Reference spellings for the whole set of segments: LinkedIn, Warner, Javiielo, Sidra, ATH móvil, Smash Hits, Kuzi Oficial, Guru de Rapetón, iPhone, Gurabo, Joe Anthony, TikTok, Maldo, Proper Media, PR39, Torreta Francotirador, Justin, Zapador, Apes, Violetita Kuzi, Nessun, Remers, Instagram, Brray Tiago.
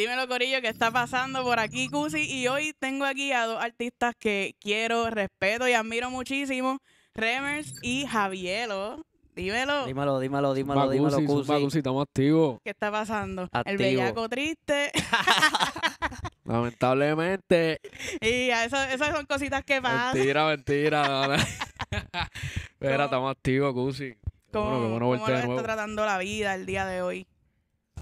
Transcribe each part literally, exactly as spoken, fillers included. Dímelo, corillo, ¿qué está pasando por aquí, Kuzi? Y hoy tengo aquí a dos artistas que quiero, respeto y admiro muchísimo, Remers y Javiielo. Dímelo. Dímelo, dímelo, dímelo, Kuzi, dímelo, Kuzi. Kuzi, estamos activos. ¿Qué está pasando? Activo. El bellaco triste. Lamentablemente. Y eso, esas son cositas que pasan. Mentira, mentira. Espera, estamos activos, Kuzi. ¿Cómo, bueno, bueno, ¿cómo nos está tratando la vida el día de hoy?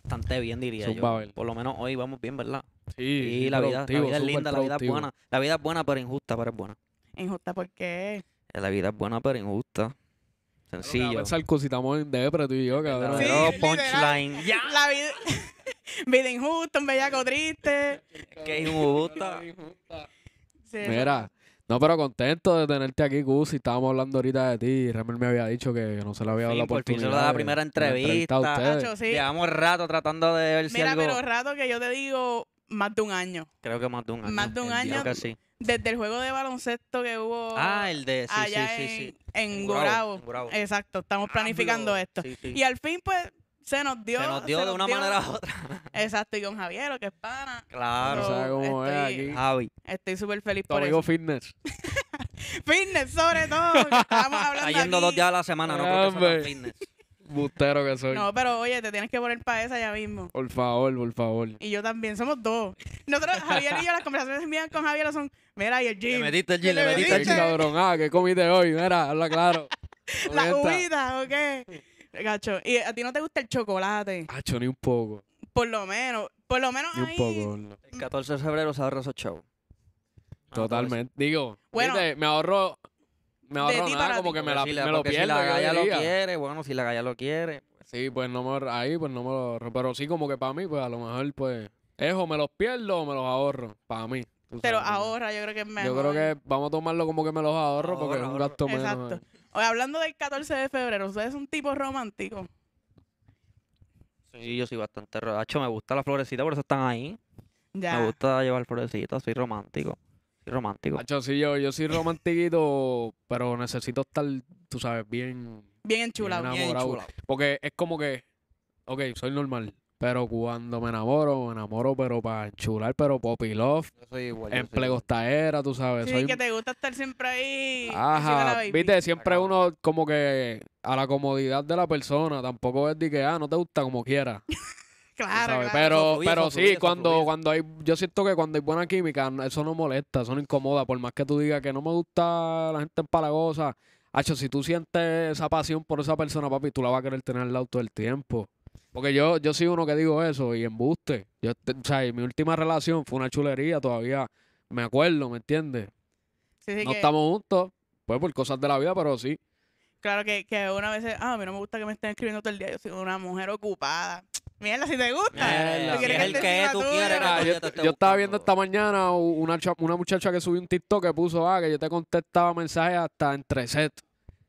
Bastante bien, diría Zumba, yo. Por lo menos hoy vamos bien, ¿verdad? Sí, y sí, la, vida, la vida es linda, la vida es buena. La vida es buena, pero injusta, pero es buena. ¿Injusta por qué? La vida es buena, pero injusta. Sencillo. Claro, pensar cositamos en depre, tú y yo, cabrón. Sí, punchline. Ya. La vida, vida injusta, un bellaco triste. Que es injusta. Sí. Mira, no, pero contento de tenerte aquí, Kuzi. Estábamos hablando ahorita de ti. Remers me había dicho que no se le había dado sí, la oportunidad. Por fin se la primera entrevista. Nacho, sí. Llevamos rato tratando de ver si Mira, algo... pero rato que yo te digo más de un año. Creo que más de un año. Más de un año. Que sí. Desde el juego de baloncesto que hubo ah, el de, sí, allá sí, sí, sí. en, en Gurabo. Exacto, estamos planificando ah, esto. Sí, sí. Y al fin, pues, se nos dio. Se nos dio se de nos una dio. manera u otra. Exacto, y con Javiielo, que es pana. Claro, ¿sabes cómo es aquí? Javi. Estoy súper feliz tu por amigo eso. amigo fitness. Fitness, sobre todo. Estamos hablando Yendo dos días a la semana, no creo que sea fitness. Bustero que soy. No, pero oye, te tienes que poner para esa ya mismo. Por favor, por favor. Y yo también, somos dos. Nosotros, Javiielo y yo, las conversaciones mías con Javiielo son, mira, y el gym. Le metiste el gym, le, le metiste el gym. Cabrón, ah, ¿qué comiste hoy? Mira, habla claro. Las uvitas, ¿ok? Gacho, ¿y a ti no te gusta el chocolate? Gacho, ni un poco. Por lo menos, por lo menos ni un ahí... poco. No. El catorce de febrero se ahorra esos chavos. Totalmente. Digo, bueno, ¿viste? me ahorro... Me ahorro nada, como que me, la, si la, me lo pierdo. Si la galla lo quiere, bueno, si la galla lo quiere. Pues. Sí, pues no me ahorro, ahí pues no me lo ahorro. Pero sí, como que para mí, pues a lo mejor, pues, es o me los pierdo o me los ahorro, para mí. Te los ahorra, yo creo que es mejor. Yo creo que vamos a tomarlo como que me los ahorro, ahorro porque es un gasto menos. Exacto. Oye, hablando del catorce de febrero, ¿usted es un tipo romántico? Sí, yo soy bastante romántico. Me gusta la florecita, por eso están ahí. Ya. Me gusta llevar florecitas, soy romántico. romántico. Acho, sí, yo, yo soy romantiquito, pero necesito estar, tú sabes, bien... Bien enchulado. Bien enamorado. Porque es como que, ok, soy normal, pero cuando me enamoro, me enamoro, pero para enchular, pero poppy love, en plegostadera, tú sabes. Sí, soy... que te gusta estar siempre ahí. Ajá, viste, siempre Acá. uno como que a la comodidad de la persona, tampoco es de que, ah, no te gusta como quieras. Claro, claro. Pero, fluye, pero fluye, sí, cuando, fluye. cuando hay, yo siento que cuando hay buena química, eso no molesta, eso no incomoda. Por más que tú digas que no me gusta la gente empalagosa, hacho, si tú sientes esa pasión por esa persona, papi, tú la vas a querer tener al lado todo el tiempo. Porque yo, yo soy uno que digo eso y embuste. Yo, o sea, mi última relación fue una chulería, todavía me acuerdo, ¿me entiendes? Sí, sí, no que... estamos juntos, pues por cosas de la vida, pero sí. Claro que, que una vez, ah, a mí no me gusta que me estén escribiendo todo el día, yo soy una mujer ocupada. Mierda, si te gusta. Mierda, ¿Tú quieres que que tú tú quieres, no, yo, te, te yo estaba viendo esta mañana una, una muchacha que subió un TikTok que puso, ah, que yo te contestaba mensajes hasta entre set.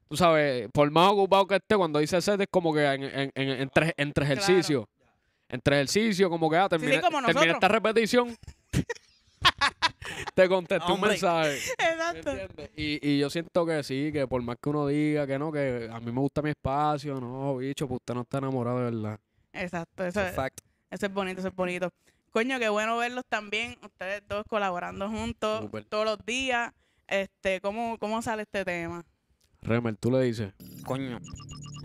Tú sabes, por más ocupado que esté, cuando dice set es como que en, en, en, entre, entre ejercicio. Claro. Entre ejercicio, como que, ah, terminé, sí, sí, como terminé esta repetición. Te contesté un mensaje. Exacto. Y, y yo siento que sí, que por más que uno diga que no, que a mí me gusta mi espacio, no, bicho, pues usted no está enamorado de verdad. Exacto, eso es, eso es bonito, eso es bonito. Coño, qué bueno verlos también, ustedes dos colaborando juntos, Super. todos los días. Este, ¿cómo, ¿Cómo sale este tema? Remers, tú le dices. Coño,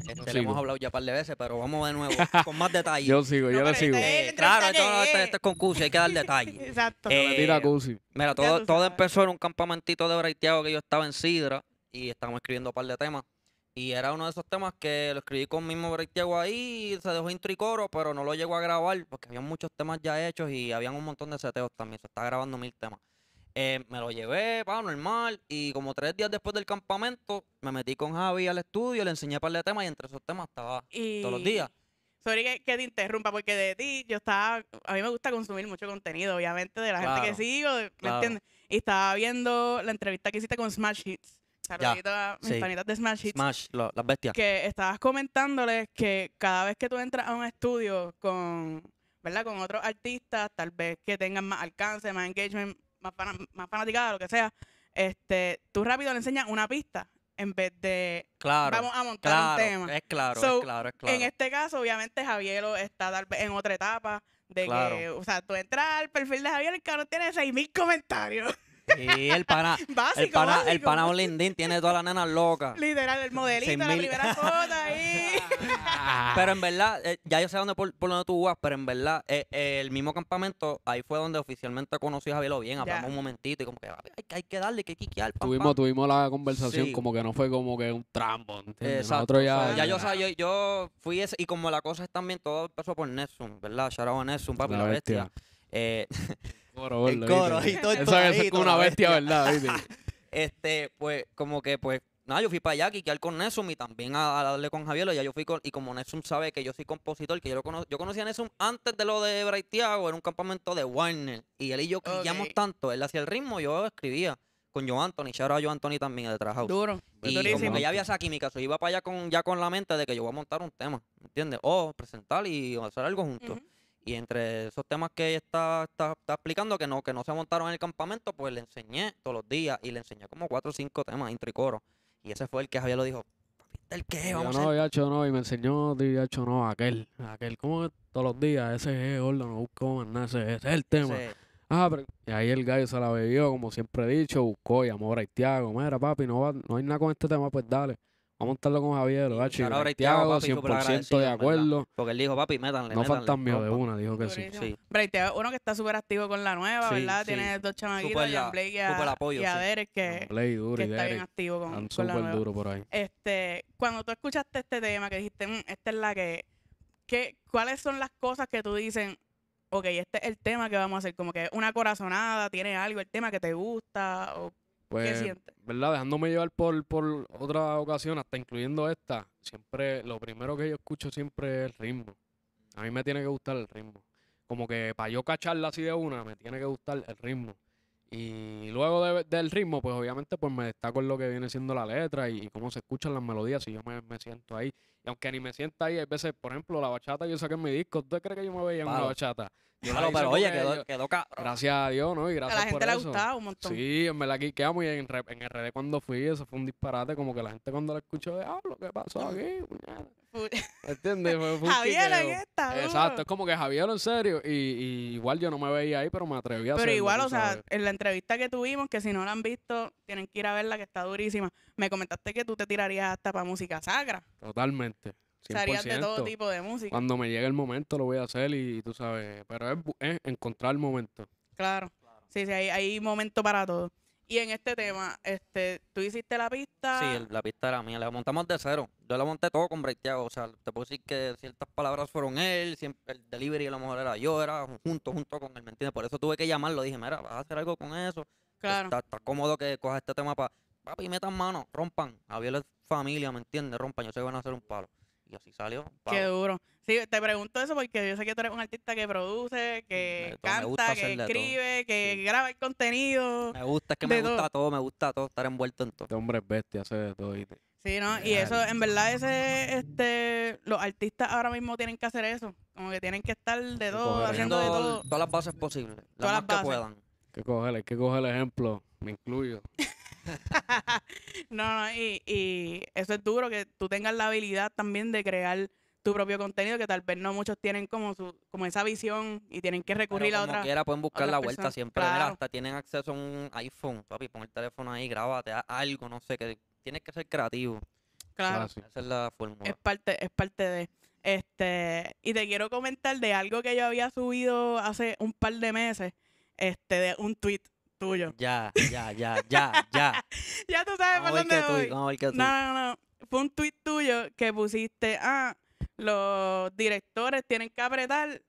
este, le sigo. hemos hablado ya un par de veces, pero vamos de nuevo, con más detalle. Yo sigo, no, yo le sigo. Este, eh, claro, esto, esto, esto es con Kuzi, hay que dar detalle. Exacto. Eh, tira Kuzi. Mira, todo, todo empezó en un campamentito de Brray Tiago que yo estaba en Sidra y estábamos escribiendo un par de temas. Y era uno de esos temas que lo escribí con mismo Brray Tiago ahí, se dejó intro y coro, pero no lo llegó a grabar porque había muchos temas ya hechos y habían un montón de seteos también, se estaba grabando mil temas. Eh, me lo llevé, pa, normal, y como tres días después del campamento, me metí con Javi al estudio, le enseñé un par de temas y entre esos temas estaba y... todos los días. Sorry que, que te interrumpa, porque de ti yo estaba, a mí me gusta consumir mucho contenido, obviamente, de la claro, gente que sigo, de, claro. ¿me entiendes? Y estaba viendo la entrevista que hiciste con Smash Hits. Saludito a mis sí. panitas de Smash Hits. Smash, lo, las bestias. Que estabas comentándoles que cada vez que tú entras a un estudio con, ¿verdad? Con otros artistas, tal vez que tengan más alcance, más engagement, más, fan, más fanaticada, lo que sea, este, tú rápido le enseñas una pista en vez de claro, vamos a montar claro, un tema. Es claro, so, es claro, es claro. En este caso, obviamente, Javiielo está tal vez en otra etapa De claro. que, o sea, tú entras al perfil de Javiielo, el cabrón tiene seis mil comentarios. Y el pana, básico, el pana, básico. el pana on LinkedIn tiene todas las nenas locas. Literal, el modelito, la primera foto ahí. Pero en verdad, eh, ya yo sé dónde por, por donde tú vas, pero en verdad, eh, eh, el mismo campamento, ahí fue donde oficialmente conocí a Javiielo bien. Hablamos ya. un momentito y como que hay, hay que darle, hay que quiquear. Tuvimos, tuvimos la conversación, sí. como que no fue como que un trampo. ¿Entiendes? Exacto. Ya, o sea, ya yo, o sea, yo, yo fui ese, y como la cosa es también, todo empezó por Nessun, ¿verdad? Shout out a Nessun, papi, la, la bestia. bestia. Eh, Coro, el coro, y todo, eso es como una bestia, ¿verdad? Este, pues, como que, pues, nada, yo fui para allá a quiquear con Nessun y también a, a darle con Javiielo. Ya yo fui con, y como Nessun sabe que yo soy compositor, que yo lo conocí, yo conocí a Nessun antes de lo de Brray Tiago, en un campamento de Warner. Y él y yo quillamos okay. tanto, él hacía el ritmo, yo escribía con Joe Anthony, shout out a Joe Anthony también de Trash House. Duro. Y durísimo. Como que ya había esa química, yo iba para allá con, ya con la mente de que yo voy a montar un tema, ¿entiendes? O presentar y hacer algo juntos. Uh -huh. Y entre esos temas que ella está, está, está explicando, que no, que no se montaron en el campamento, pues le enseñé todos los días y le enseñé como cuatro o cinco temas, intro y coro. Y ese fue el que Javiielo dijo, papita, ¿el qué? Vamos yo no, a ya hecho no, y me enseñó, ya hecho no, aquel, aquel, como todos los días, ese es gordo, no busco más nada, ese es el tema. Ese. Ah, pero, y ahí el gallo se la bebió, como siempre he dicho, buscó, llamó a Brray Tiago, mira papi, no, va, no hay nada con este tema, pues dale. Vamos a montarlo con Javiielo, ¿verdad? Claro, Brray Tiago, papi, cien por ciento de acuerdo. ¿Verdad? Porque él dijo, papi, métanle, no faltan miedo de una, dijo que sí. sí. Brray Tiago, uno que está súper activo con la nueva, sí, ¿verdad? Sí. Tiene dos chamaguitos, y a Blake y a, apoyo, y a sí. Derek, que, Blake, duro, que y está Derek, bien activo con, con super la nueva. Duro por ahí. Este, cuando tú escuchaste este tema, que dijiste, mmm, esta es la que, que... ¿Cuáles son las cosas que tú dicen, ok, este es el tema que vamos a hacer? Como que una corazonada, tiene algo, el tema que te gusta, o... Pues, ¿verdad? Dejándome llevar por, por otra ocasión, hasta incluyendo esta, siempre lo primero que yo escucho siempre es el ritmo. A mí me tiene que gustar el ritmo. Como que para yo cacharla así de una, me tiene que gustar el ritmo. Y luego de, del ritmo, pues obviamente pues me destaco en lo que viene siendo la letra y, y cómo se escuchan las melodías, si yo me, me siento ahí. Y aunque ni me sienta ahí, hay veces, por ejemplo, la bachata, yo saqué en mi disco. ¿Usted cree que yo me veía en claro. una bachata? Yo claro, pero oye, quedó, quedó cabrón. Gracias a Dios, ¿no? Y gracias a la gente por le ha gustado un montón. Sí, me la quiqueamos y en, en el R D cuando fui, eso fue un disparate, como que la gente cuando la escuchó, de, ah, lo que pasó aquí, puñada. ¿Entiendes? Javiielo en esta. Exacto, es como que Javiielo en serio. Y, y igual yo no me veía ahí, pero me atreví a hacerlo. Pero igual, o sea, en la entrevista que tuvimos, que si no la han visto, tienen que ir a verla, que está durísima. Me comentaste que tú te tirarías hasta para música sacra. Totalmente. Serías de todo tipo de música. Cuando me llegue el momento lo voy a hacer y, y tú sabes. Pero es, es encontrar el momento. Claro. claro. Sí, sí, hay, hay momento para todo. Y en este tema, este, tú hiciste la pista. Sí, la pista era mía, la montamos de cero. Yo la monté todo con Brray Tiago. O sea, te puedo decir que ciertas palabras fueron él, siempre el delivery a lo mejor era yo, era junto, junto con él, ¿me entiendes? Por eso tuve que llamarlo, dije, mira, vas a hacer algo con eso. Claro. Está, está cómodo que cojas este tema para, papi, metan mano, rompan, Javiielo es familia, ¿me entiendes? Rompan, yo sé que van a hacer un palo. Y así salió. Palo. Qué duro. Sí, te pregunto eso porque yo sé que tú eres un artista que produce, que canta, que escribe, que graba el contenido. Me gusta, es que me gusta todo, me gusta todo, estar envuelto en todo. Este hombre es bestia, hace de todo. Sí, ¿no? Y eso, en verdad, ese, este, los artistas ahora mismo tienen que hacer eso. Como que tienen que estar de todo, haciendo de todo. Todas las bases posibles, las más que puedan. Hay que coger, hay que coger el ejemplo, me incluyo. No, no, y, y eso es duro, que tú tengas la habilidad también de crear tu propio contenido, que tal vez no muchos tienen como su como esa visión y tienen que recurrir pero a otra. Como quiera pueden buscar la vuelta persona. Siempre. Claro. Mira, hasta tienen acceso a un iPhone, papi, pon el teléfono ahí, grábate algo, no sé, que tienes que ser creativo. Claro. Esa es la fórmula. Es parte, es parte de... este Y te quiero comentar de algo que yo había subido hace un par de meses, este de un tweet tuyo. Ya, ya, ya, ya, ya. Ya tú sabes por dónde voy. No, no, no. Fue un tweet tuyo que pusiste, ah... los directores tienen que apretar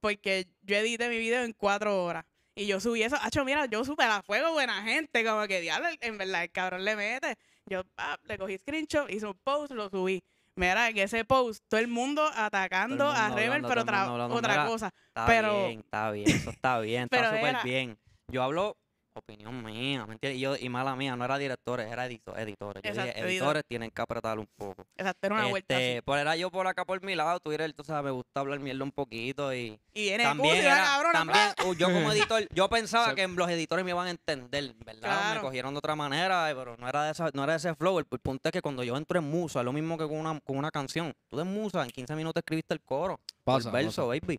porque yo edité mi video en cuatro horas. Y yo subí eso. Hacho, mira, yo super a fuego, buena gente. Como que diablo, en verdad, el cabrón le mete. Yo ah, le cogí screenshot, hice un post, lo subí. Mira, que ese post, todo el mundo atacando el mundo a Remers, pero otra, hablando, otra mira, cosa. Está pero, bien, está bien, eso está bien, está súper bien. Yo hablo... opinión mía, ¿me entiendes? Y, yo, y mala mía, no era directores, era editor, editores. Yo Exacto, dije, editores editor. tienen que apretar un poco. Exacto, era una este, vuelta así. Pues era yo por acá por mi lado, tú eres, tú sabes, me gusta hablar mierda un poquito y... Y viene también el era, cabrón, también, uh, yo como editor, yo pensaba que los editores me iban a entender, ¿verdad? Claro. Me cogieron de otra manera, pero no era de, esa, no era de ese flow. El, el punto es que cuando yo entro en musa, es lo mismo que con una, con una canción. Tú de musa, en quince minutos escribiste el coro, pasa, el verso, pasa. baby.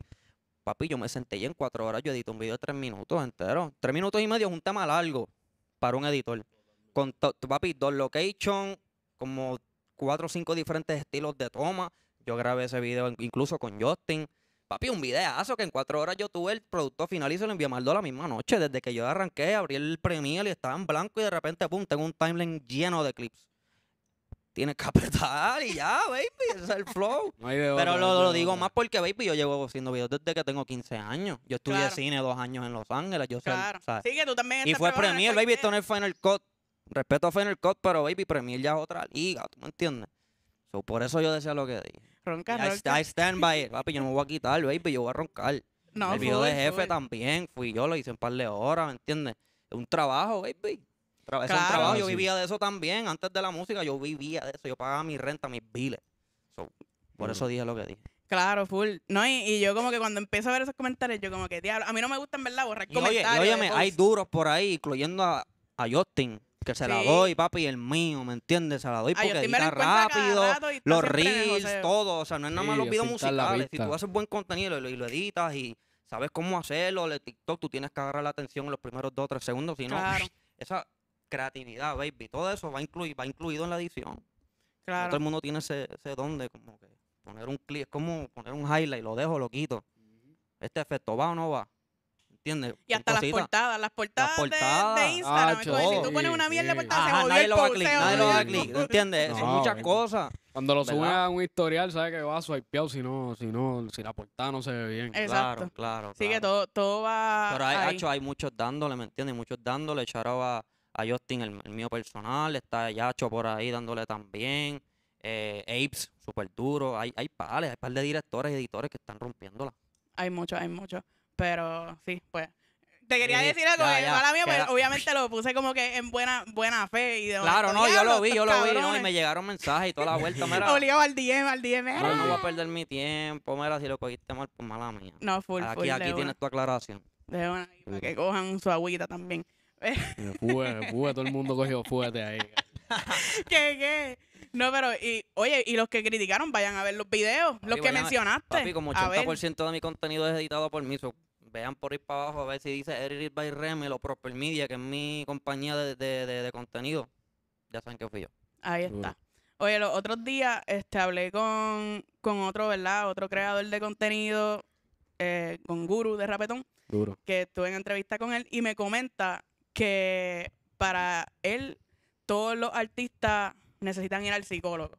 Papi, yo me senté y en cuatro horas yo edito un video de tres minutos entero. Tres minutos y medio es un tema largo para un editor. Con, papi, dos locations, como cuatro o cinco diferentes estilos de toma. Yo grabé ese video incluso con Justin. Papi, un videazo que en cuatro horas yo tuve el producto final y se lo envié a Maldo la misma noche. Desde que yo arranqué, abrí el Premiere y estaba en blanco y de repente, pum, tengo un timeline lleno de clips. Tienes que apretar y ya, baby, ese es el flow. No hay de oro, pero lo, no lo digo más porque, baby, yo llevo haciendo videos desde que tengo quince años. Yo estudié claro. cine dos años en Los Ángeles. Yo claro. Sé, sí, que tú también y fue Premiere, baby, esto no es Final Cut. Respeto a Final Cut, pero, baby, Premiere ya es otra liga, ¿tú me entiendes? So, por eso yo decía lo que dije. Ronca, I, ronca. I stand by it. Papi, yo no me voy a quitar, baby, yo voy a roncar. No, el video de jefe full. También, fui yo, lo hice en par de horas, ¿me entiendes? Es un trabajo, baby. Tra claro, es un trabajo, yo sí. vivía de eso también. Antes de la música, yo vivía de eso. Yo pagaba mi renta, mis biles. So, por mm. eso dije lo que dije. Claro, full. No, y, y yo como que cuando empiezo a ver esos comentarios, yo como que, diablo, a mí no me gusta en verdad borrar y comentarios. Oye, y óyeme, hay duros por ahí, incluyendo a, a Justin. Que se sí. la doy, papi, el mío, ¿me entiendes? Se la doy porque edita rápido, los reels, todo. O sea, no es nada más sí, los videos musicales. Si tú haces buen contenido y lo, y lo editas y sabes cómo hacerlo, el TikTok, tú tienes que agarrar la atención en los primeros dos o tres segundos. Si no, claro. esa creatividad, baby, todo eso va, incluir, va incluido en la edición. Claro. No todo el mundo tiene ese, ese don de como que poner un clip, es como poner un highlight, lo dejo, lo quito. ¿Este efecto va o no va? ¿Entiendes? Y hasta las portadas, las portadas, las portadas de, de Instagram. Ah, chau, si tú pones una mierda de portada, ajá, se jodió el post. Nadie lo da clic, ¿entiendes? No, son muchas baby. Cosas. Cuando lo suben a un historial, sabes que va a swipear si no, si no, si la portada no se ve bien. Exacto. Claro, claro. Sí, claro. Que todo, todo va. Pero hay, hacho, hay muchos dándole, ¿me entiendes? Muchos dándole. Charo a, a Justin, el, el mío personal. Está Yacho por ahí dándole también. Eh, Apes, súper duro. Hay, hay pales, hay par de directores y editores que están rompiéndola. Hay muchos, hay muchos. Pero sí, pues. Te quería sí, decir algo, ya, ya, mala mía, pero pues, obviamente lo puse como que en buena, buena fe. Y de claro, no, yo lo vi, yo cabrones. lo vi, no, y me llegaron mensajes y toda la vuelta. Mira, obligado al D M, al D M. No, no voy a perder mi tiempo, mira, si lo cogiste mal, pues mala mía. No, full, aquí, full. Aquí, aquí tienes tu aclaración. De una, sí. Para que cojan su agüita también. Fue, fue, todo el mundo cogió fuerte ahí. ¿Qué, qué? No, pero, y oye, y los que criticaron, vayan a ver los videos, papi, los que mencionaste. A, papi, como ochenta por ciento de mi contenido es editado por mí, so, vean por ir para abajo a ver si dice Edited by Remers o Proper Media, que es mi compañía de, de, de, de contenido. Ya saben que fui yo. Ahí está. Oye, los otros días este, hablé con, con otro, ¿verdad? Otro creador de contenido, eh, con Guru de Rapetón. Duro. Que estuve en entrevista con él y me comenta que para él todos los artistas necesitan ir al psicólogo.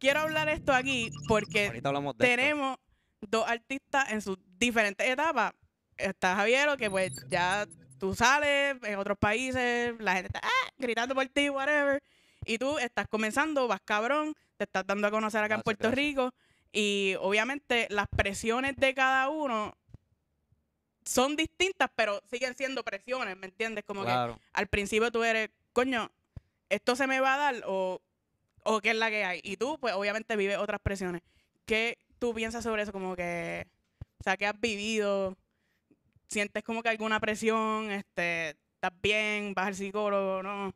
Quiero hablar esto aquí porque tenemos esto. Dos artistas en sus diferentes etapas. Está Javiielo, que pues ya tú sales en otros países, la gente está ah, gritando por ti, whatever. Y tú estás comenzando, vas cabrón, te estás dando a conocer acá gracias, en Puerto gracias. Rico. Y obviamente las presiones de cada uno son distintas, pero siguen siendo presiones, ¿me entiendes? Como claro. que al principio tú eres, coño, esto se me va a dar o, o qué es la que hay. Y tú, pues, obviamente vives otras presiones. ¿Qué tú piensas sobre eso? Como que, o sea, ¿qué has vivido? ¿Sientes como que alguna presión? Este, ¿estás bien? ¿Vas al psicólogo? ¿No?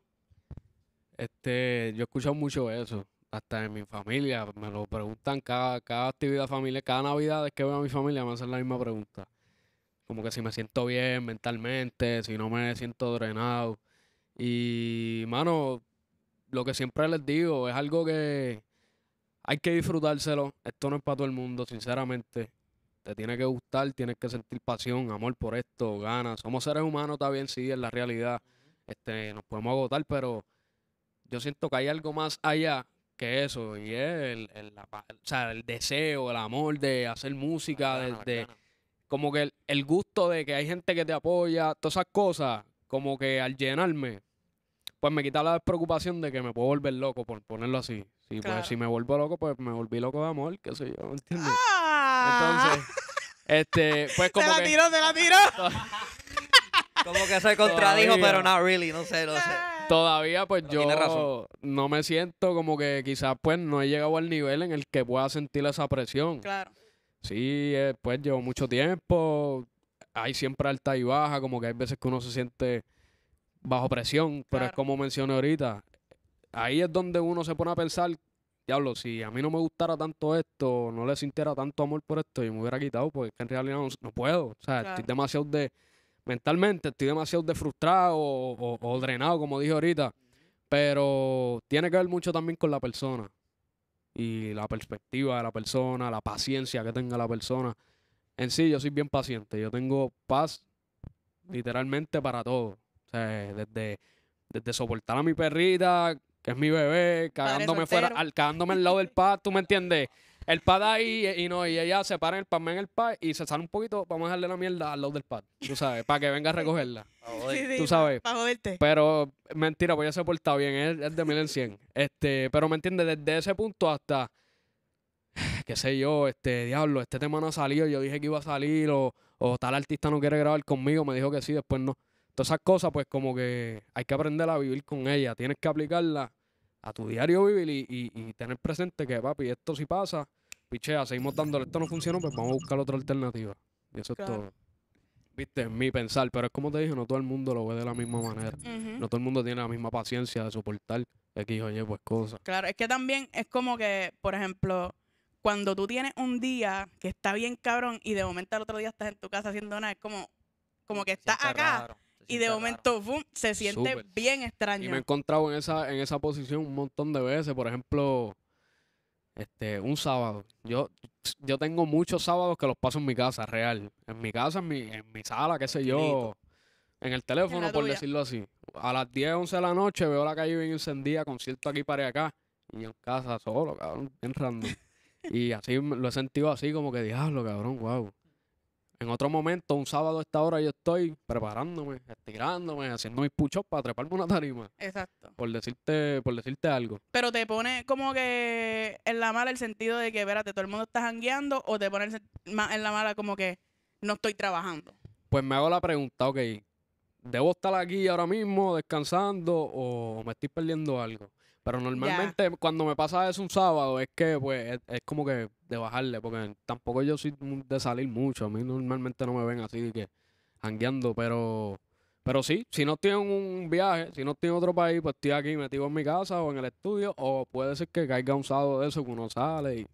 Este, yo he escuchado mucho eso. Hasta en mi familia me lo preguntan cada, cada actividad familiar, cada Navidad es que veo a mi familia me hacen la misma pregunta. Como que si me siento bien mentalmente, si no me siento drenado. Y, mano, lo que siempre les digo es algo que hay que disfrutárselo. Esto no es para todo el mundo, sinceramente. Te tiene que gustar, tienes que sentir pasión, amor por esto, ganas. Somos seres humanos, está bien, sí, es la realidad. Este, nos podemos agotar, pero yo siento que hay algo más allá que eso. Y es el, el, la, o sea, el deseo, el amor de hacer música, bacana, de, de, como que el, el gusto de que hay gente que te apoya, todas esas cosas. Como que al llenarme, pues me quita la despreocupación de que me puedo volver loco, por ponerlo así. Sí, claro. Pues, si me vuelvo loco, pues me volví loco de amor, qué sé yo, ¿me entiendes? Ah. Entonces, este, pues como se la tiró, que, se la tiró. Como que se contradijo, todavía, pero not really, no sé, no sé. Todavía, pues pero yo razón. No me siento como que quizás pues no he llegado al nivel en el que pueda sentir esa presión. Claro. Sí, eh, pues llevo mucho tiempo. Hay siempre alta y baja, como que hay veces que uno se siente bajo presión, pero claro. es como mencioné ahorita, ahí es donde uno se pone a pensar, diablo, si a mí no me gustara tanto esto, no le sintiera tanto amor por esto, yo me hubiera quitado, porque en realidad no, no puedo. O sea, claro. estoy demasiado de... Mentalmente estoy demasiado de frustrado o, o, o drenado, como dije ahorita. Pero tiene que ver mucho también con la persona. Y la perspectiva de la persona, la paciencia que tenga la persona. En sí, yo soy bien paciente. Yo tengo paz literalmente para todo. O sea, desde, desde soportar a mi perrita, que es mi bebé, cagándome fuera, al, cagándome al lado del pad, ¿tú me entiendes? El pad ahí y, y no, y ella se para en el pad, me en el pad y se sale un poquito, vamos a dejarle la mierda al lado del pad, tú sabes, para que venga a recogerla. Sí, sí, tú sabes. Para joderte. Pero, mentira, pues ya se porta bien, es, es de mil en cien. Este, pero me entiendes, desde ese punto hasta, qué sé yo, este, diablo, este tema no ha salido, yo dije que iba a salir, o, o tal artista no quiere grabar conmigo, me dijo que sí, después no. Todas esas cosas, pues como que hay que aprender a vivir con ellas, tienes que aplicarla a tu diario vivir y, y, y tener presente que, papi, esto si pasa, pichea, seguimos dándole, esto no funcionó, pues vamos a buscar otra alternativa. Y eso claro. es todo. Viste, es mi pensar, pero es como te dije, no todo el mundo lo ve de la misma manera. Uh-huh. No todo el mundo tiene la misma paciencia de soportar X o Y, pues cosas. Claro, es que también es como que, por ejemplo, cuando tú tienes un día que está bien cabrón y de momento al otro día estás en tu casa haciendo nada, es como, como que estás está acá. Raro. Y de momento, boom, se siente Super. bien extraño. Y me he encontrado en esa, en esa posición un montón de veces. Por ejemplo, este, un sábado. Yo, yo tengo muchos sábados que los paso en mi casa, real. En mi casa, en mi, en mi sala, qué sé yo. En el teléfono, en por tuya. decirlo así. A las diez, once de la noche veo la calle bien encendida, concierto aquí, para acá. Y en casa solo, cabrón, bien random. Y así lo he sentido así, como que diablo, cabrón, wow. En otro momento, un sábado a esta hora, yo estoy preparándome, estirándome, haciendo mis push-ups para treparme una tarima. Exacto. Por decirte, por decirte algo. Pero te pone como que en la mala el sentido de que, espérate, todo el mundo está jangueando, o te pone en la mala como que no estoy trabajando. Pues me hago la pregunta, ok, ¿debo estar aquí ahora mismo descansando o me estoy perdiendo algo? Pero normalmente ya. cuando me pasa eso un sábado es que pues es, es como que de bajarle, porque tampoco yo soy de salir mucho. A mí normalmente no me ven así de que jangueando, pero pero sí, si no estoy en un viaje, si no estoy en otro país, pues estoy aquí metido en mi casa o en el estudio, o puede ser que caiga un sábado de eso que uno sale. Y,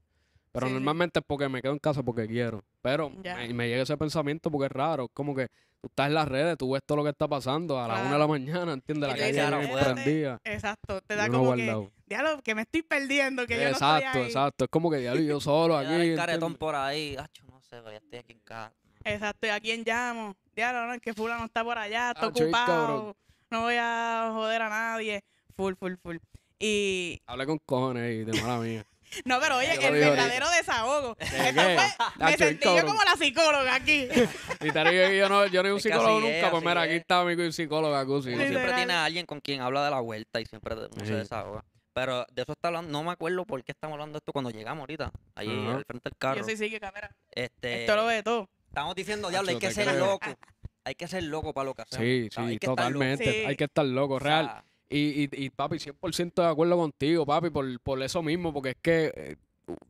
pero sí, normalmente sí. es porque me quedo en casa porque quiero. Pero me, me llega ese pensamiento porque es raro, como que tú estás en las redes, tú ves todo lo que está pasando a las claro. una de la mañana, ¿entiendes? La calle era prendida. Exacto, te da como guardado. que, diablo, que me estoy perdiendo, que exacto, yo no estoy ahí. Exacto, es como que, diablo, yo solo aquí. Hay un caretón por ahí, acho, no sé, pero ya estoy aquí en casa. Exacto, ¿y a quién llamo? Diablo, no, es que fulano está por allá, está acho, ocupado, no voy a joder a nadie, full, full, full. Y... Habla con cojones ahí, de mala mía. No, pero oye, el verdadero ahí. desahogo. ¿De fue, me Acho, sentí yo como la psicóloga aquí. Y te yo no, yo no soy un psicólogo nunca, es, pues mira, es. aquí está mi psicóloga Kuzi. Siempre ¿verdad? tiene a alguien con quien habla de la vuelta y siempre sí. se desahoga. Pero de eso está hablando, no me acuerdo por qué estamos hablando de esto cuando llegamos ahorita, ahí uh-huh. al frente del carro. Yo sí, sí, que cámara. Este, esto lo ve todo. Estamos diciendo, diablo, hay que ser creo. loco. Hay que ser loco para lo que hacemos. Sí, sí, hay que totalmente. Sí. Hay que estar loco, real. O sea, Y, y, y papi, cien por ciento de acuerdo contigo, papi, por, por eso mismo, porque es que eh,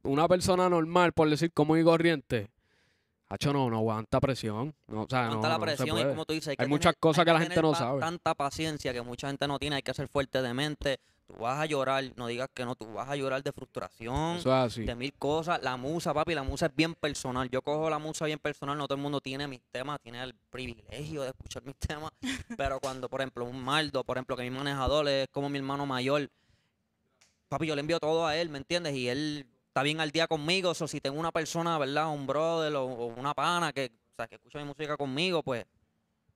una persona normal, por decir común y corriente, hacho, no, no aguanta presión. No, o sea, aguanta no, la presión no y como tú dices, hay, hay que muchas tener, cosas hay que, que la gente no sabe. Tanta paciencia que mucha gente no tiene, hay que ser fuerte de mente. Tú vas a llorar, no digas que no, tú vas a llorar de frustración, eso es así. de mil cosas. La musa, papi, la musa es bien personal. Yo cojo la musa bien personal, no todo el mundo tiene mis temas, tiene el privilegio de escuchar mis temas. Pero cuando, por ejemplo, un Maldo, por ejemplo, que mi manejador es como mi hermano mayor, papi, yo le envío todo a él, ¿me entiendes? Y él está bien al día conmigo. O sea, si tengo una persona, ¿verdad? Un brother o, o una pana que, o sea, que escucha mi música conmigo, pues,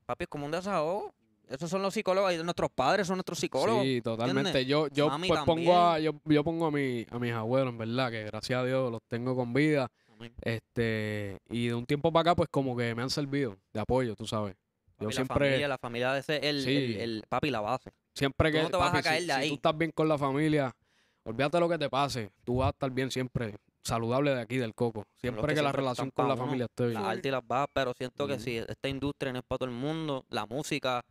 papi, es como un desahogo. Esos son los psicólogos, nuestros padres son nuestros psicólogos. Sí, totalmente. ¿Entiendes? Yo yo Mami pues, pongo a yo, yo pongo a, mi, a mis abuelos, en verdad, que gracias a Dios los tengo con vida. Amén. Este, y de un tiempo para acá, pues como que me han servido de apoyo, tú sabes. Papi, yo la siempre familia, la familia de ese el, sí. el, el, el papi la base. Siempre que tú no te papi, vas a caer de si, ahí. Si tú estás bien con la familia, olvídate lo que te pase, tú vas a estar bien siempre. Saludable de aquí, del coco. Siempre que, que siempre la relación con la uno, familia esté bien. La arte y las bajas, pero siento mm. que si esta industria no es para todo el mundo, la música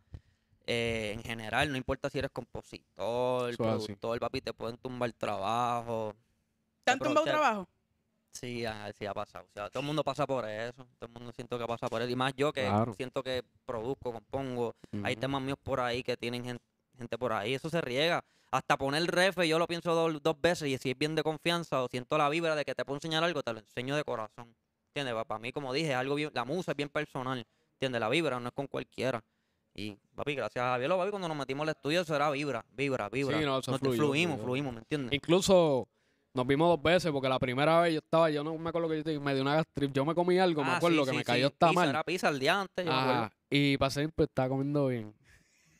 Eh, en general, no importa si eres compositor, Suave, productor, sí. papi, te pueden tumbar trabajo. ¿Te han tumbado trabajo? Sí, a, sí ha pasado. O sea, todo el mundo pasa por eso. Todo el mundo siento que pasa por eso. Y más yo que claro. siento que produzco, compongo. Uh-huh. Hay temas míos por ahí que tienen gente, gente por ahí. Eso se riega. hasta poner el refe yo lo pienso do, dos veces, y si es bien de confianza o siento la vibra de que te puedo enseñar algo, te lo enseño de corazón, ¿entiendes? Para mí, como dije, es algo bien, la musa es bien personal, ¿entiendes? La vibra no es con cualquiera. Y, papi, gracias a Javiielo, papi, cuando nos metimos al estudio eso era vibra, vibra, vibra. Sí, no, eso nos fluyó, fluimos, fluyó. fluimos, ¿me entiendes? Incluso nos vimos dos veces, porque la primera vez yo estaba, yo no me acuerdo que yo te dije, me dio una gastrip, yo me comí algo, ah, me acuerdo, sí, que sí, me cayó sí. esta pizza, mal. Era pizza el día antes, yo ah, y para siempre estaba comiendo bien.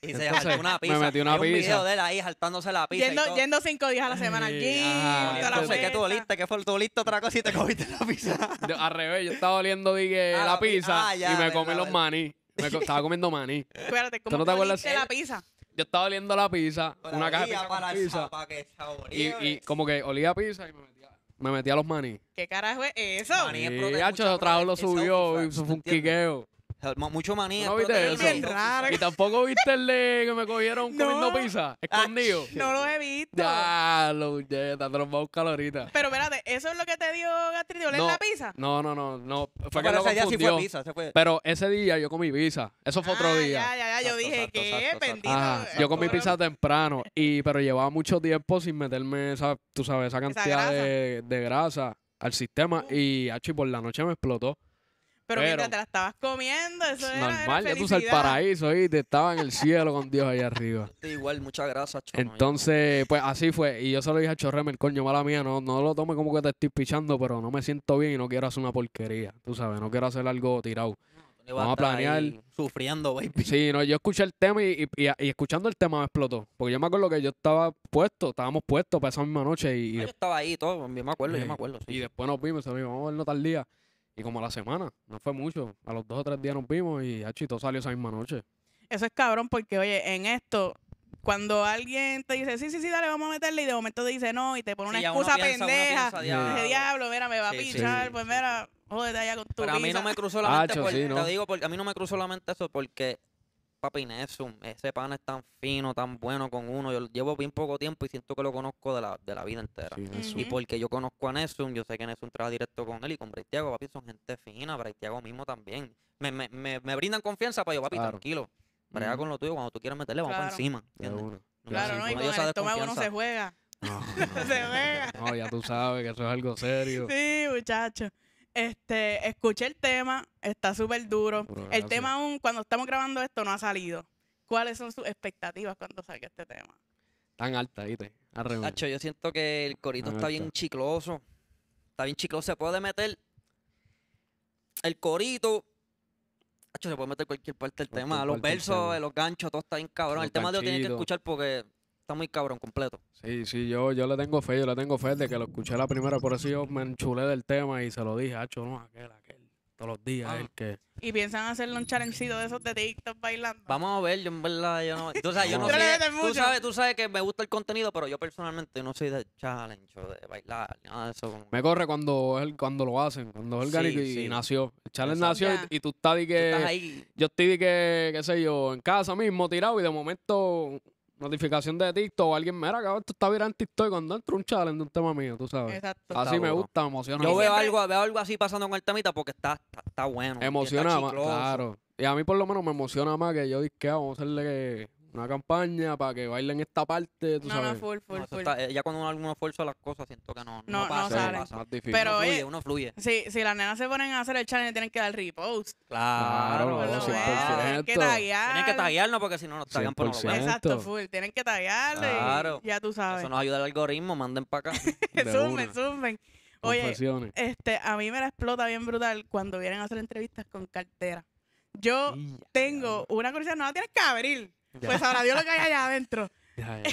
Y entonces, se jaltó una pizza. Me metió una y pizza. Un video de él ahí jaltándose la pizza. Yendo, yendo cinco días a la semana aquí. No sé qué tú oliste, que fue tú oliste otra cosa y te comiste la pizza. Yo, al revés, yo estaba oliendo dije, ah, la pizza ah, ya, y me comí los maní. Me co estaba comiendo maní. Espérate, ¿cómo te oliste la pizza? Yo estaba oliendo la pizza, la una caja de pizza, para pizza. Que y, y como que olía pizza y me metía, me metía los maní. ¿Qué carajo es eso? Maní es proteína. Y hacho, trajo lo subió y eso fue un quiqueo. Mucho maní. No viste eso. Y tampoco viste el de que me cogieron no. comiendo pizza, escondido. Ay, no lo he visto. Ya, lo ya, te lo voy a buscar ahorita. Pero espérate, ¿eso es lo que te dio gastritis? ¿Oler no, la pizza? No, no, no. no. Fue no, que pero ese día sí fue pizza. Se fue. Pero ese día yo comí pizza. Eso fue ah, otro día. Ya, ya, ya. Yo dije, exacto, ¿qué? Exacto, bendito. Ah, yo comí pizza temprano, y, pero llevaba mucho tiempo sin meterme esa, tú sabes, esa cantidad esa grasa. De, de grasa al sistema. Uh. Y, hacho, y por la noche me explotó. Pero, Pero mientras te la estabas comiendo, eso normal, era normal, ya tú usas el paraíso y te estaba en el cielo con Dios allá arriba. Igual, mucha grasa, chon. Entonces, pues así fue. Y yo se lo dije a Chorreme, el coño, mala mía, no, no lo tome como que te estoy pichando, pero no me siento bien y no quiero hacer una porquería. Tú sabes, no quiero hacer algo tirado. No, Vamos a planear. Sufriendo, baby. Sí, no, yo escuché el tema y, y, y, y escuchando el tema me explotó. Porque yo me acuerdo que yo estaba puesto, estábamos puestos para esa misma noche. Y, y no, yo estaba ahí todo, yo me acuerdo, sí. yo me acuerdo. Sí. Y después nos vimos, se lo vimos, vamos a verlo tal día. Y como a la semana, no fue mucho. A los dos o tres días nos vimos y Achito salió esa misma noche. Eso es cabrón porque, oye, en esto, cuando alguien te dice, sí, sí, sí, dale, vamos a meterle, y de momento te dice no, y te pone sí, una excusa piensa, pendeja. Piensa, diablo. Dice, diablo, mira, me va sí, a pichar, sí, pues mira, jódete allá con tu Pero pizza. a mí no me cruzó la mente, Acho, por, sí, ¿no? te digo, porque a mí no me cruzó la mente eso, porque, papi, Nessun, ese pan es tan fino, tan bueno con uno. Yo llevo bien poco tiempo y siento que lo conozco de la, de la vida entera. Sí, y porque yo conozco a Nessun, yo sé que Nessun trabaja directo con él y con Brray Tiago, papi, son gente fina, Brray Tiago mismo también. Me, me, me, me brindan confianza para yo, papi, claro. tranquilo. Brega mm. con lo tuyo, cuando tú quieras meterle, vamos claro. para encima. Claro, claro no, y con el estómago no se juega. No, no se juega. No, ya tú sabes que eso es algo serio. Sí, muchacho. Este, escuché el tema, está súper duro. Pura, el gracias. tema aún, cuando estamos grabando esto, no ha salido. ¿Cuáles son sus expectativas cuando salga este tema? Tan alta, ¿viste? Nacho, yo siento que el corito Tan está alta. bien chicloso. Está bien chicloso, se puede meter el corito. Nacho, se puede meter cualquier parte del tema. Los versos, tema. los ganchos, todo está bien cabrón. Los el tema de lo tienen que escuchar porque... Está muy cabrón, completo. Sí, sí, yo, yo le tengo fe, yo le tengo fe de que lo escuché la primera, por eso yo me enchulé del tema y se lo dije, hacho, no, aquel, aquel, todos los días, ah. el que... ¿Y piensan hacerle un challengecito de esos de TikTok bailando? Vamos a ver, yo en verdad, yo no... Tú sabes, yo no soy de, tú, sabes, tú sabes que me gusta el contenido, pero yo personalmente no soy de challenge o de bailar, nada de eso. Como... Me corre cuando él, cuando lo hacen, cuando es orgánico sí, y, sí. y nació. El challenge Exacto. nació y, y tú estás de que... Tú estás ahí. Yo estoy de que, qué sé yo, en casa mismo tirado y de momento... Notificación de TikTok o alguien, mira, cabrón, tú estás virando en TikTok cuando entra un challenge de un tema mío, tú sabes. Exacto. Así está me bueno. gusta, me emociona. Yo veo algo, veo algo así pasando con el temita porque está, está, está bueno. Emociona está más, claro. Y a mí por lo menos me emociona más que yo disque, vamos a hacerle una campaña para que bailen esta parte, tú no, sabes. No, full, full, no, full. Está, ya cuando uno, uno fuerza las cosas, siento que no, no, no pasa. No sale. Pasa. Más difícil. Pero uno fluye, uno fluye. Si, si las nenas se ponen a hacer el challenge, tienen que dar repost. Claro, claro no, tienen que taguear. Tienen que taguearnos porque si no nos tagan por los lados. Exacto, full. Tienen que taguearle. Claro. Ya tú sabes. Eso nos ayuda el algoritmo, manden para acá. Sumen, sumen. Oye, este, a mí me la explota bien brutal cuando vienen a hacer entrevistas con cartera. Yo yeah. tengo una curiosidad, no la tienes que abrir. Ya. Pues ahora Dios lo que hay allá adentro. Ya, ya.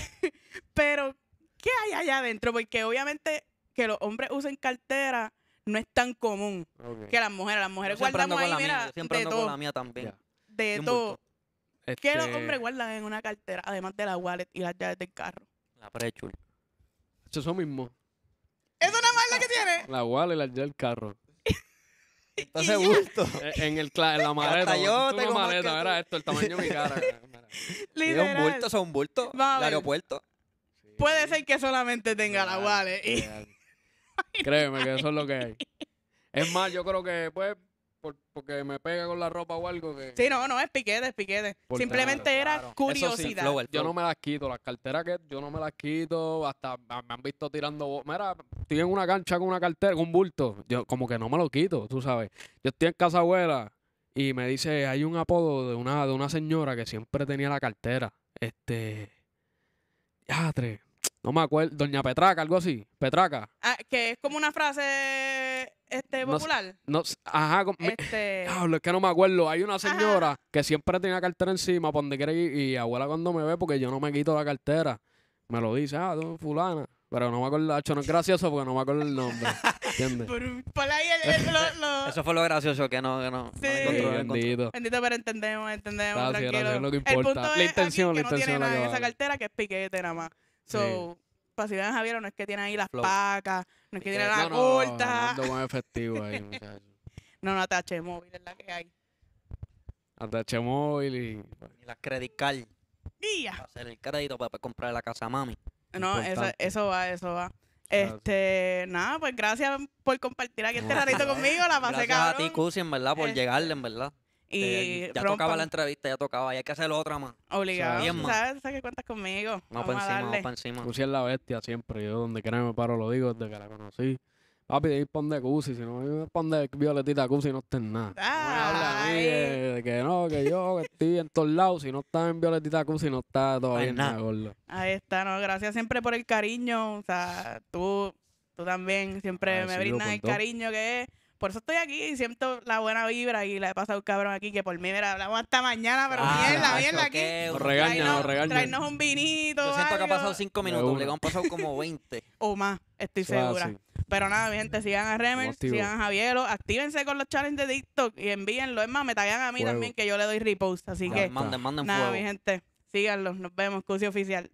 Pero, ¿qué hay allá adentro? Porque obviamente que los hombres usen cartera no es tan común okay. que las mujeres. Las mujeres guardan ahí, mira, mía. Yo siempre de ando todo. Con la mía también. Ya. De todo. Este... ¿Qué los hombres guardan en una cartera? Además de la wallet y las llaves del carro. La prechul. Eso es lo mismo. ¿Es una mala que tiene? La wallet y las llaves del carro. Entonces gusto. En, el, en la maleta. Yo tengo una maleta, mira esto, el tamaño de mi cara. Literal. ¿Es un bulto? ¿Son un bulto? ¿El aeropuerto? Sí. Puede ser que solamente tenga real, la wallet. Y... Créeme que eso es lo que hay. Es más, yo creo que pues por, porque me pega con la ropa o algo que... Sí, no, no, es piquete, es piquete. Por Simplemente claro, era claro. curiosidad. Sí, flow, yo no me las quito, las carteras que yo no me las quito, hasta me han visto tirando... Mira, estoy en una cancha con una cartera, con un bulto, yo como que no me lo quito, tú sabes. Yo estoy en casa abuela y me dice, hay un apodo de una, de una señora que siempre tenía la cartera, este... Ya, tres... No me acuerdo, Doña Petraca, algo así, Petraca. Ah, que es como una frase este, popular. No, no, ajá, con, este... me, es que no me acuerdo. Hay una señora ajá. que siempre tiene la cartera encima, por donde quiera ir, y abuela cuando me ve, porque yo no me quito la cartera, me lo dice, ah, tú, fulana. Pero no me acuerdo, hecho, no es gracioso porque no me acuerdo el nombre. ¿Entiendes? por, por ahí el, el, lo, lo... Eso fue lo gracioso, que no, que no. Sí. no encontró, bendito. Bendito, pero entendemos, entendemos. Claro, tranquilo. Sí, es lo que importa. El punto la intención, es la intención. Que no tiene nada en vale. esa cartera, que es piquete nada más. So, sí. para si ven a Javiielo, no es que tiene ahí las Flow. pacas, no es que tiene no, la no, corta. No, no, más efectivo ahí, muchachos. No, no, A T H móvil es la que hay. A T H móvil y... y las credit card. Día. Para hacer el crédito para comprar la casa mami. No, eso, eso va, eso va. Gracias. Este, nada, pues gracias por compartir aquí este ratito conmigo, la pasé cabrón. Gracias a ti, Kuzi, en verdad, por eh. llegarle, en verdad. Y eh, ya rompan. tocaba la entrevista, ya tocaba, y hay que hacer otra más. Obligado. Bien, más. ¿Sabes? ¿Sabes que cuentas conmigo? No, para encima, no, para encima. Kuzi es la bestia siempre. Yo donde quiera me paro lo digo desde que la conocí. Papi, ir pon de Kuzi, si no me pon de Violetita Kuzi no está en nada. Ay. No me habla a mí de que no, que yo que estoy en todos lados. Si no está en Violetita Kuzi no está todavía en nada, gordo. Ahí está, no, gracias siempre por el cariño. O sea, tú, tú también siempre ah, me sí, brindas el todo. cariño que es. Por eso estoy aquí y siento la buena vibra y la he pasado cabrón aquí, que por mí, mira, hablamos hasta mañana, pero ah, mierda, mierda aquí. Nos regaña, regaña. Traernos un vinito. Yo siento algo. que ha pasado cinco minutos, le han pasado como veinte. O más, estoy o sea, segura. Sí. Pero nada, mi gente, sigan a Remers, sigan a Javiielo, actívense con los challenges de TikTok y envíenlo. Es más, me taguean a mí fuego. también, que yo le doy repost. Así ya, que, manden, manden nada, fuego. mi gente, síganlo. Nos vemos, Kuzi Oficial.